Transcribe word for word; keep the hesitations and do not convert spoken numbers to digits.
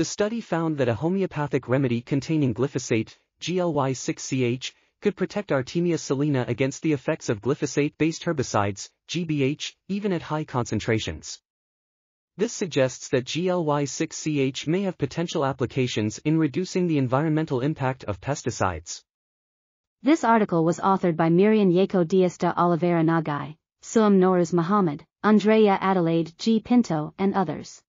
The study found that a homeopathic remedy containing glyphosate, G L Y six C H, could protect Artemia salina against the effects of glyphosate-based herbicides, G B H, even at high concentrations. This suggests that G L Y six C H may have potential applications in reducing the environmental impact of pesticides. This article was authored by Mirian Yaeko Dias de Oliveira Nagai, Suham Nowrooz Mohammad, Andreia Adelaide G Pinto and others.